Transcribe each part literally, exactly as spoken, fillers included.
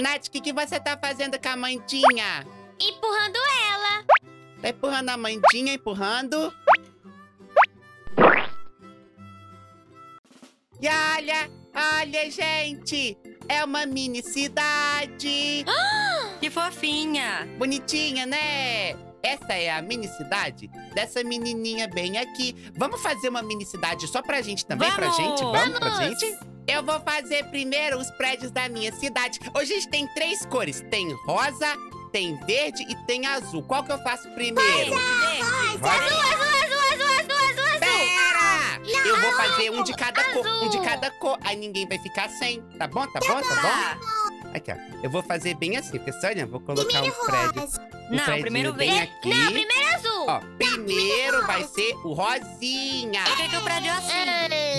Naty, o que, que você tá fazendo com a Mandinha? Empurrando ela. Tá empurrando a Mandinha, empurrando. E olha, olha, gente. É uma mini cidade. Ah, que fofinha. Bonitinha, né? Essa é a mini cidade dessa menininha bem aqui. Vamos fazer uma mini cidade só pra gente também? Vamos. Pra gente? Vamos, Vamos pra gente? Eu vou fazer primeiro os prédios da minha cidade. Hoje a gente tem três cores. Tem rosa, tem verde e tem azul. Qual que eu faço primeiro? Rosa, rosa. Azul, azul, azul, azul, azul, azul. Pera! Não, eu vou fazer um de cada azul. cor, um de cada cor. Aí ninguém vai ficar sem. Tá bom, tá, tá bom, tá bom? bom? Aqui, ó. Eu vou fazer bem assim, pessoal. Olha, vou colocar um prédio. Um não, primeiro vem aqui. Não, primeiro azul. Ó, primeiro não, vai rosa. ser o rosinha. Eu quero que o prédio assim.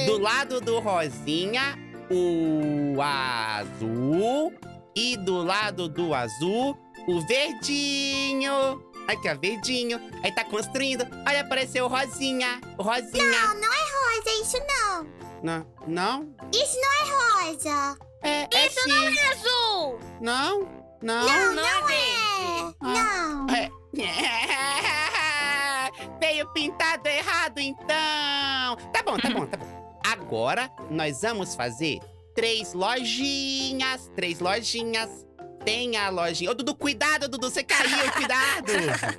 Do lado do rosinha, o azul. E do lado do azul, o verdinho. Aqui, ó, verdinho. Aí tá construindo. Olha, apareceu o rosinha. O rosinha. Não, não é rosa isso, não. Não? Não? Isso não é rosa. É, isso é não é azul. Não? Não, não, não, não é. é. Não. Ah. Veio pintado errado, então. Tá bom, tá bom, tá bom. Agora, nós vamos fazer três lojinhas. Três lojinhas. Tem a lojinha. Ô, oh, Dudu, cuidado, Dudu. Você caiu, cuidado.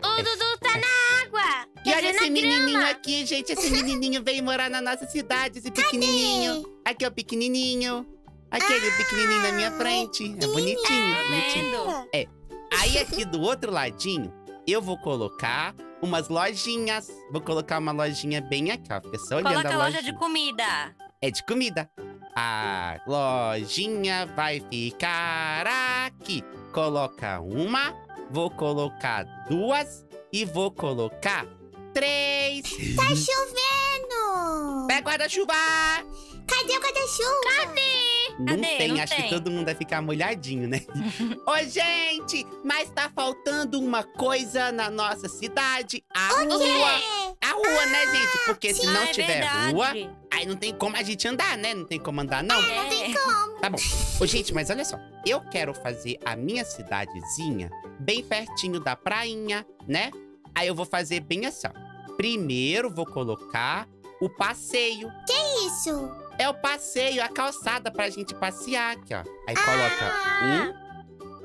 O Dudu tá na água. E olha esse menininho grama. aqui, gente. Esse menininho veio morar na nossa cidade, esse pequenininho. Cadê? Aqui é o pequenininho. Aquele ah, pequenininho na minha frente. É bonitinho, é bonitinho. É. Aí aqui do outro ladinho, eu vou colocar umas lojinhas. Vou colocar uma lojinha bem aqui, ó. Pessoal, olhando a loja. Coloca a loja de comida. É de comida. A lojinha vai ficar aqui. Coloca uma, vou colocar duas e vou colocar três. Tá chovendo. Pega o guarda-chuva. Cadê o guarda-chuva? Cadê? Não Cadê? tem, não acho tem. que todo mundo vai ficar molhadinho, né? Ô, gente, mas tá faltando uma coisa na nossa cidade. A o rua. Quê? A rua, ah, né, gente? Porque sim. se não ah, é tiver verdade. rua, aí não tem como a gente andar, né? Não tem como andar, não. É, não tem como. Tá bom. Ô, gente, mas olha só. Eu quero fazer a minha cidadezinha bem pertinho da prainha, né? Aí eu vou fazer bem assim, ó. Primeiro, vou colocar o passeio. Que isso? É o passeio, a calçada pra gente passear aqui, ó. Aí ah. coloca um.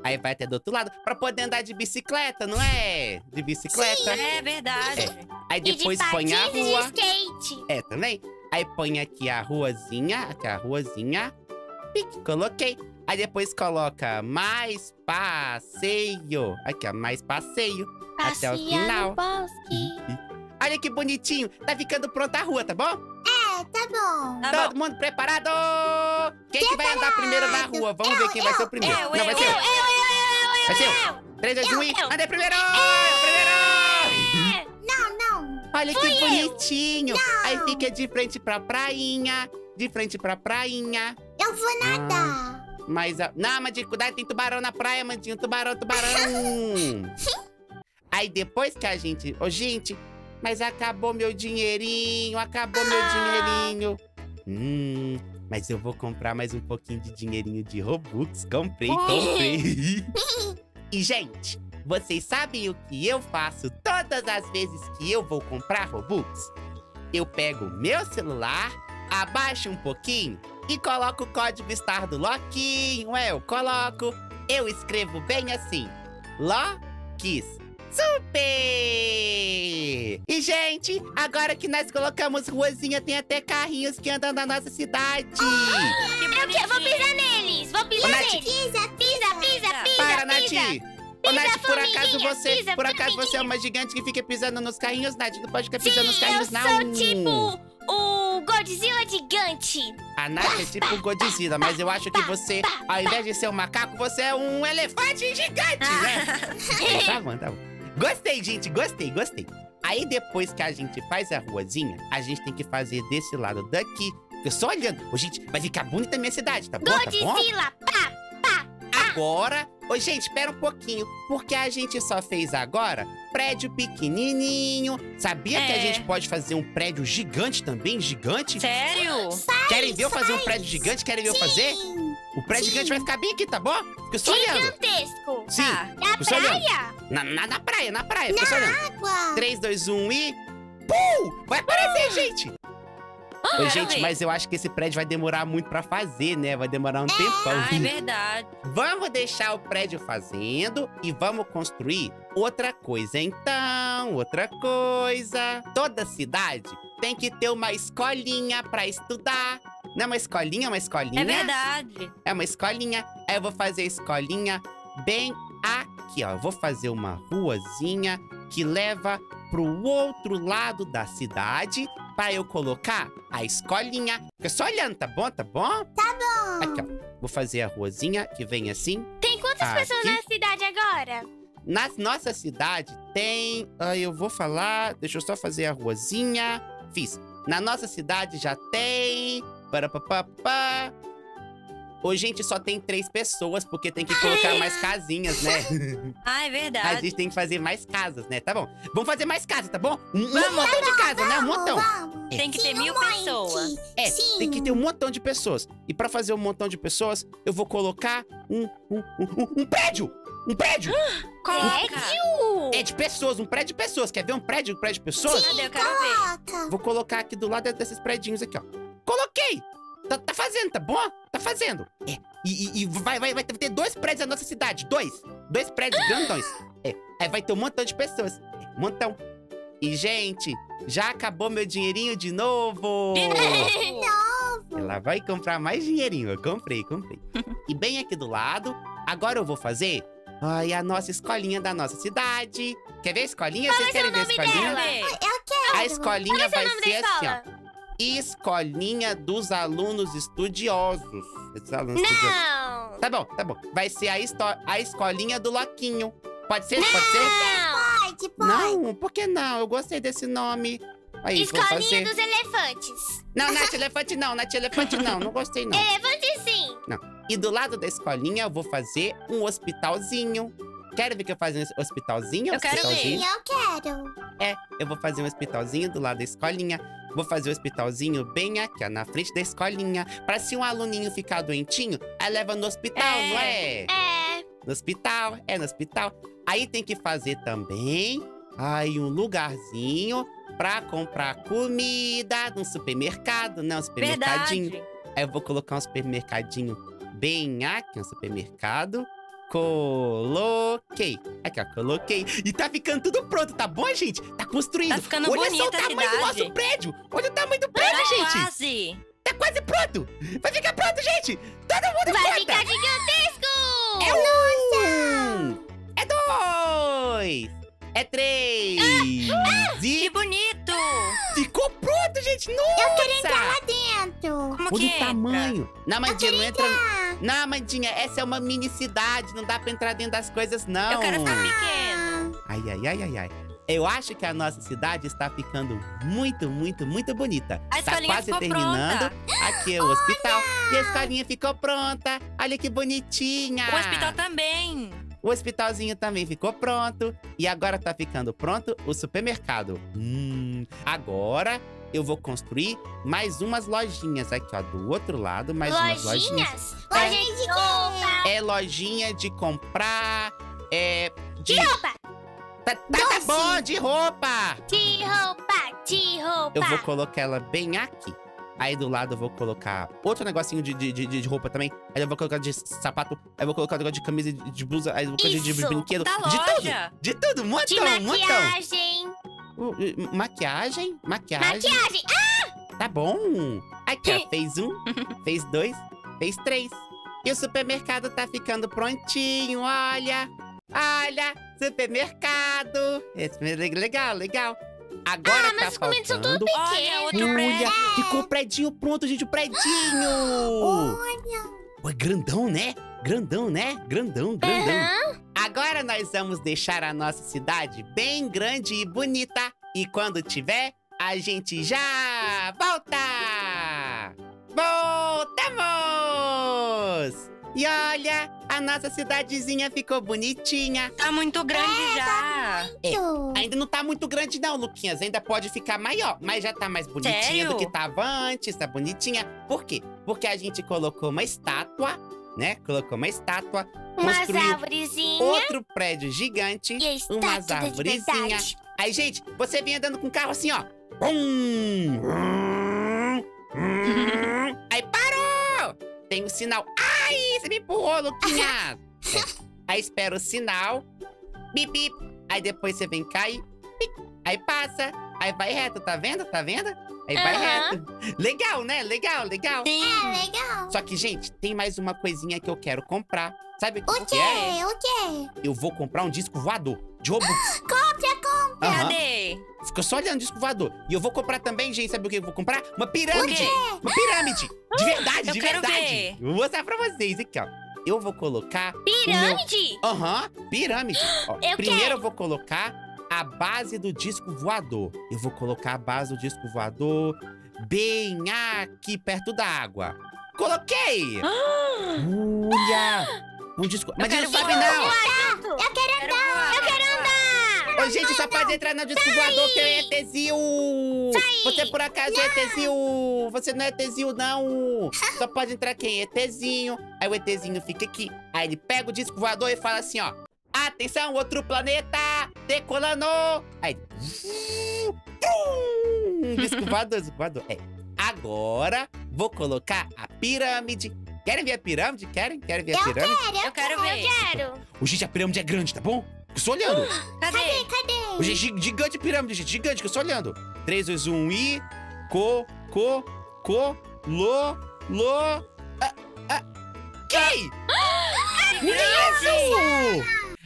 Aí vai até do outro lado pra poder andar de bicicleta, não é? De bicicleta. Sim, é verdade. É. Aí depois e de põe a rua. E de skate. É, também. Aí põe aqui a ruazinha, aqui a ruazinha. Pique, coloquei. Aí depois coloca mais passeio. Aqui, ó, mais passeio. Passear até o final. No bosque. Olha que bonitinho. Tá ficando pronta a rua, tá bom? Tá bom. Tá Todo bom. mundo preparado? Quem preparado. que vai andar primeiro na rua? Vamos eu, ver quem eu, vai ser o primeiro. Eu, Não, eu, vai ser eu. Eu, eu, eu, eu, vai ser eu. eu. três, dois, um, andei primeiro! Eu, eu. Primeiro! Não, não. Olha Fui que bonitinho. Aí fica de frente pra prainha. De frente pra prainha. Eu vou nadar. Ah, mas, a... não, Mandinho, cuidado, tem tubarão na praia, Mandinho. Tubarão, tubarão. Aí depois que a gente... Ô, oh, gente... Mas acabou meu dinheirinho, acabou ah. meu dinheirinho. Hum, mas eu vou comprar mais um pouquinho de dinheirinho de Robux. Comprei, comprei. E, gente, vocês sabem o que eu faço todas as vezes que eu vou comprar Robux? Eu pego meu celular, abaixo um pouquinho e coloco o código Star do Lokinho. Eu coloco, eu escrevo bem assim, Lokiz. Super! E, gente, agora que nós colocamos ruazinha, tem até carrinhos que andam na nossa cidade. Oh, que eu que, vou pisar neles, vou pisar neles. Pisa, pisa, pisa, pisa, Para, Naty. Ô, Naty, por acaso você, pisa, por acaso você é uma gigante que fica pisando nos carrinhos, Naty? Não pode ficar pisando Sim, nos carrinhos, não. eu sou não. tipo o Godzilla gigante. A Naty é tipo o Godzilla, mas eu acho que você, ao invés de ser um macaco, você é um elefante gigante, né? Tá bom, tá bom. Gostei, gente, gostei, gostei. Aí depois que a gente faz a ruazinha, a gente tem que fazer desse lado daqui. Eu só olhando. Ô, gente, vai ficar bonita a minha cidade, tá bom? Godzilla, tá bom? Pá, pá, pá. Agora... Ô, gente, espera um pouquinho. Porque a gente só fez agora prédio pequenininho. Sabia é. que a gente pode fazer um prédio gigante também? Gigante? Sério? Faz, Querem ver eu fazer um prédio gigante? Querem ver Sim. eu fazer? O prédio Sim. gigante vai ficar bem aqui, tá bom? Fica só olhando. Gigantesco. Sim. Tá. Na praia? Na, na, na praia, na praia. Fica só olhando. Água. três, dois, um e... Pum! Vai aparecer, ah. gente. Ah, Oi, gente, ver. mas eu acho que esse prédio vai demorar muito pra fazer, né? Vai demorar um é. tempão. Ah, é verdade. Vamos deixar o prédio fazendo e vamos construir outra coisa. Então, outra coisa. Toda cidade tem que ter uma escolinha pra estudar. Não é uma escolinha, é uma escolinha? É verdade. É uma escolinha. Aí eu vou fazer a escolinha bem aqui, ó. Eu vou fazer uma ruazinha que leva pro outro lado da cidade pra eu colocar a escolinha. Fica só olhando, tá bom? Tá bom? Tá bom. Aqui, ó. Vou fazer a ruazinha que vem assim. Tem quantas aqui. pessoas na cidade agora? Na nossa cidade tem... Ah, eu vou falar... Deixa eu só fazer a ruazinha. Fiz. Na nossa cidade já tem... Parapapá. Ô, gente, só tem três pessoas, porque tem que colocar Ai. mais casinhas, né? Ah, é verdade. A gente tem que fazer mais casas, né? Tá bom. Vamos fazer mais casas, tá bom? Um, vamos, um montão vamos, de casa, vamos, né? Um montão. Vamos. É. Tem que ter Sim, mil mãe. pessoas. É, Sim. tem que ter um montão de pessoas. E pra fazer um montão de pessoas, eu vou colocar um, um, um, um prédio! Um prédio! Prédio! É de pessoas, um prédio de pessoas. Quer ver um prédio, um prédio de pessoas? Sim, eu quero ver. Vou colocar aqui do lado desses prédinhos aqui, ó. Coloquei! Tá, tá fazendo, tá bom? Tá fazendo. É. E, e, e vai, vai, vai ter dois prédios na nossa cidade. Dois. Dois prédios ah. grandões. É. Aí vai ter um montão de pessoas. É. Um montão. E, gente, já acabou meu dinheirinho de novo. De novo. Ela vai comprar mais dinheirinho. Eu comprei, comprei. E bem aqui do lado, agora eu vou fazer ai, a nossa escolinha da nossa cidade. Quer ver a escolinha? Vocês querem ver a escolinha? Ai, eu quero. A escolinha vai ser assim, ó. Escolinha dos alunos estudiosos. Esses alunos Não! Estudiosos. Tá bom, tá bom. Vai ser a, a escolinha do Lokinho. Pode ser? Não. Pode ser? Pode, pode. Não, por que não? Eu gostei desse nome. Aí, escolinha dos elefantes. Não, Nath, elefante não. Nath, elefante não. Não gostei, não. Elefante sim. Não. E do lado da escolinha, eu vou fazer um hospitalzinho. Quero ver que eu faço um hospitalzinho? Eu hospitalzinho. quero ver. Eu quero. É, eu vou fazer um hospitalzinho do lado da escolinha. Vou fazer o hospitalzinho bem aqui, ó, na frente da escolinha. Pra se um aluninho ficar doentinho, aí leva no hospital, é, não é? É. No hospital, é no hospital. Aí tem que fazer também, aí um lugarzinho pra comprar comida num supermercado, né? Um supermercadinho. Verdade. Aí eu vou colocar um supermercadinho bem aqui, um supermercado. Coloquei. Aqui, ó, coloquei. E tá ficando tudo pronto, tá bom, gente? Tá construindo. Tá ficando bonita a cidade. Olha só o tamanho do nosso prédio. Olha o tamanho do prédio, ah, gente. Quase. Tá quase pronto. Vai ficar pronto, gente. Todo mundo Vai conta. ficar gigantesco. É um. Nossa. É dois. É três. Ah, ah, e... Que bonito. Ficou pronto, gente. Nossa. Eu queria entrar lá dentro. Como Olha que o entra? tamanho. Não, Mandinha, não entra... Não, Mandinha, essa é uma mini cidade. Não dá pra entrar dentro das coisas, não. Eu quero ficar pequeno. Ai, ai, ai, ai, ai. Eu acho que a nossa cidade está ficando muito, muito, muito bonita. A tá quase ficou terminando. Pronta. Aqui é o Olha! hospital. E a escolinha ficou pronta. Olha que bonitinha. O hospital também. O hospitalzinho também ficou pronto. E agora tá ficando pronto o supermercado. Hum, agora... Eu vou construir mais umas lojinhas aqui, ó, do outro lado. Mais lojinhas? umas lojinhas. Lojinha é, de comprar. É lojinha de comprar. É. De, de roupa. Tá, tá, tá bom, de roupa. De roupa, de roupa. Eu vou colocar ela bem aqui. Aí do lado eu vou colocar outro negocinho de, de, de, de roupa também. Aí eu vou colocar de sapato. Aí eu vou colocar um negócio de camisa e de, de blusa. Aí eu vou colocar Isso, de, de brinquedo. Da de loja. tudo. De tudo, um montão, de maquiagem. Montão. Maquiagem? Maquiagem? Maquiagem! Ah! Tá bom! Aqui, ó, fez um, fez dois, fez três. E o supermercado tá ficando prontinho, olha! Olha! Supermercado! Esse é legal, legal! Agora ah, mas tá faltando... são tudo olha, outro olha, é. Ficou o predinho pronto, gente, o predinho! Olha! Ué, grandão, né? Grandão, né? Grandão, grandão. Uhum. Agora nós vamos deixar a nossa cidade bem grande e bonita. E quando tiver, a gente já volta! Voltamos! E olha, a nossa cidadezinha ficou bonitinha. Tá muito grande é, já. Tá muito. É, ainda não tá muito grande não, Luquinhas. Ainda pode ficar maior, mas já tá mais bonitinha Sério? do que tava antes. Tá bonitinha. Por quê? Porque a gente colocou uma estátua né? Colocou uma estátua, umas árvorezinhas, outro prédio gigante, e umas árvorezinhas. Aí, gente, você vem andando com o carro assim, ó. Aí parou! Tem um sinal. Ai, você me empurrou, Luquinha! Aí espera o sinal. Bip, bip. Aí depois você vem cá e... Aí passa. Aí vai reto, tá vendo? Tá vendo? Aí vai uhum. reto. Legal, né? Legal, legal. Sim. É, legal. Só que, gente, tem mais uma coisinha que eu quero comprar. Sabe o que, o que é? O quê? Eu vou comprar um disco voador de Robux. Compra, compra. Uhum. Cadê? Ficou só olhando o disco voador. E eu vou comprar também, gente, sabe o que eu vou comprar? Uma pirâmide. Uma pirâmide. De verdade, eu de verdade. Ver. Vou mostrar pra vocês aqui, ó. Eu vou colocar... Pirâmide? Aham, meu... uhum, pirâmide. Ó, eu primeiro quero. eu vou colocar a base do disco voador. Eu vou colocar a base do disco voador bem aqui perto da água. Coloquei! Olha! Um disco... Mas ele não sabe não! Eu quero andar! Eu quero andar! Ô, gente, só pode entrar no disco voador que é ETzinho! Você por acaso é ETzinho? Você não é ETzinho, não! Só pode entrar quem é ETzinho. Aí o ETzinho fica aqui. Aí ele pega o disco voador e fala assim, ó. Atenção, outro planeta! Decolando! Aí... Disco voador, disco voador. É. Agora, vou colocar a pirâmide. Querem ver a pirâmide? Querem? Querem ver a pirâmide? Eu quero, eu quero ver. Eu quero. O gente, a pirâmide é grande, tá bom? Eu estou olhando. Cadê? Cadê? O gente, gigante pirâmide, gente. Gigante, que eu estou olhando. três, dois, um e... Co, co, co, lo, lo... Ah, ah. Que? Que isso?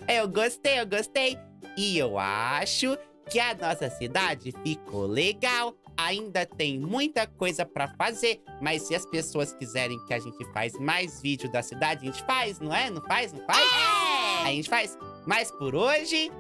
Eu gostei, eu gostei. E eu acho que a nossa cidade ficou legal. Ainda tem muita coisa pra fazer. Mas se as pessoas quiserem que a gente faz mais vídeo da cidade, a gente faz, não é? Não faz? Não faz? É. A gente faz. Mas por hoje...